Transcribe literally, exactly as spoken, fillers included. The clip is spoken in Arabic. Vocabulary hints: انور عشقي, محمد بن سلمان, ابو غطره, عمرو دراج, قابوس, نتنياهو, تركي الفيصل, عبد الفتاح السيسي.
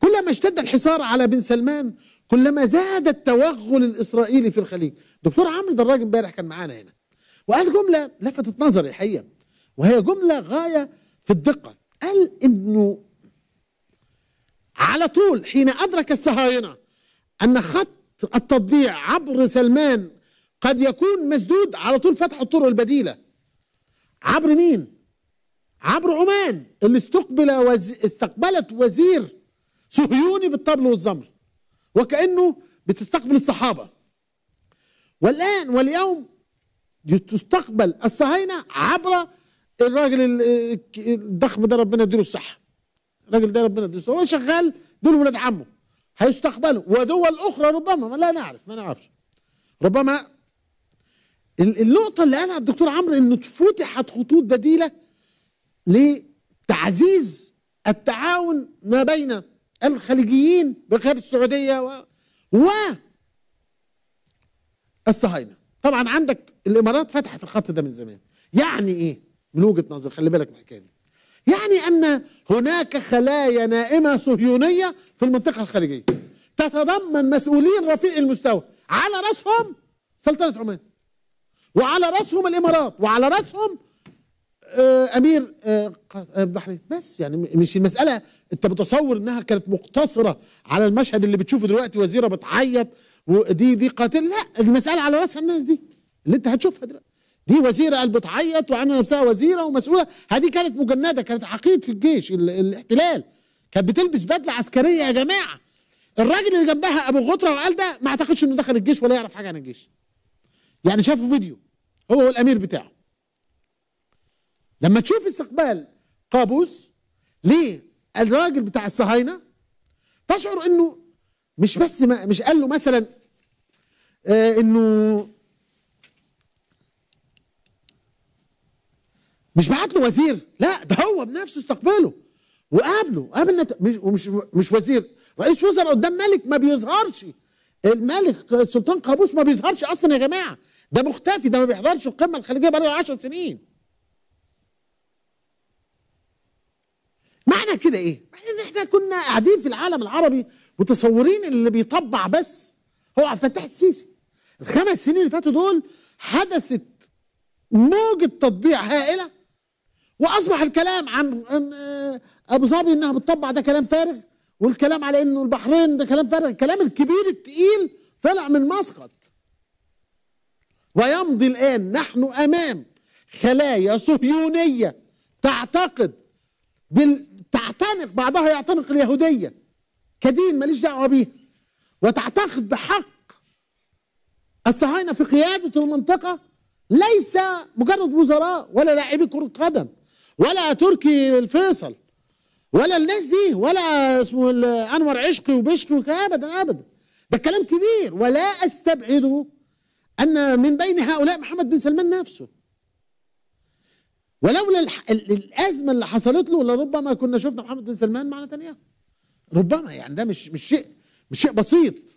كلما اشتد الحصار على بن سلمان كلما زاد التوغل الإسرائيلي في الخليج. دكتور عمرو دراج امبارح كان معانا هنا وقال جملة لفتت نظري الحقيقة، وهي جملة غاية في الدقة. قال إنه على طول حين أدرك الصهاينة أن خط التطبيع عبر سلمان قد يكون مسدود، على طول فتحوا الطرق البديلة. عبر مين؟ عبر عمان اللي استقبل وز... استقبلت وزير صهيوني بالطبل والزمر وكأنه بتستقبل الصحابة. والآن واليوم تستقبل الصهاينة عبر الراجل الضخم ده، ربنا يديله الصحة. الراجل ده ربنا يديله الصحة، هو شغال، دول ولاد عمه هيستقبلوا، ودول أخرى ربما لا نعرف، ما نعرفش. ربما النقطة اللي قالها الدكتور عمرو إنه اتفتحت خطوط بديلة لتعزيز التعاون ما بين الخليجيين بخلاف السعودية و, و... الصهاينة. طبعا عندك الإمارات فتحت الخط ده من زمان. يعني إيه؟ من وجهة نظر، خلي بالك من الحكاية دي، يعني أن هناك خلايا نائمة صهيونية في المنطقة الخليجية تتضمن مسؤولين رفيع المستوى، على رأسهم سلطنة عمان، وعلى رأسهم الإمارات، وعلى رأسهم أمير البحرين. بس يعني مش المسألة أنت بتصور أنها كانت مقتصرة على المشهد اللي بتشوفه دلوقتي، وزيرة بتعيط ودي دي قاتل، لا، المسألة على رأسها الناس دي اللي أنت هتشوفها دلوقتي. دي وزيرة قال بتعيط وعاملة نفسها وزيرة ومسؤولة، هذه كانت مجندة، كانت عقيد في الجيش الاحتلال، كانت بتلبس بدلة عسكرية. يا جماعة الراجل اللي جنبها ابو غطره وقال ده، ما اعتقدش انه دخل الجيش ولا يعرف حاجه عن الجيش، يعني شافه فيديو هو والامير بتاعه. لما تشوف استقبال قابوس للراجل بتاع الصهاينه تشعر انه مش بس ما مش قال له مثلا آه انه مش بعت له وزير، لا ده هو بنفسه استقبله وقابله، قابل مش ومش مش وزير، رئيس وزراء قدام ملك ما بيظهرش. الملك السلطان قابوس ما بيظهرش اصلا يا جماعه، ده مختفي، ده ما بيحضرش القمه الخليجيه بقاله عشر سنين. معنى كده ايه؟ معنى ان احنا كنا قاعدين في العالم العربي متصورين اللي بيطبع بس هو عبد الفتاح السيسي. الخمس سنين اللي فاتوا دول حدثت موجه تطبيع هائله، واصبح الكلام عن ابو ظبي انها بتطبع ده كلام فارغ، والكلام على انه البحرين ده كلام فارغ. الكلام الكبير التقيل طلع من مسقط، ويمضي الان نحن امام خلايا صهيونيه تعتقد بال... تعتنق، بعضها يعتنق اليهوديه كدين ماليش دعوه بيها، وتعتقد بحق الصهاينه في قياده المنطقه، ليس مجرد وزراء ولا لاعبي كره قدم ولا تركي الفيصل ولا الناس دي ولا اسمه انور عشقي وبشقي، ابدا ابدا. ده كلام كبير، ولا استبعد ان من بين هؤلاء محمد بن سلمان نفسه، ولولا الازمه اللي حصلت له لربما كنا شفنا محمد بن سلمان مع نتنياهو، ربما يعني ده مش مش شيء مش شيء بسيط.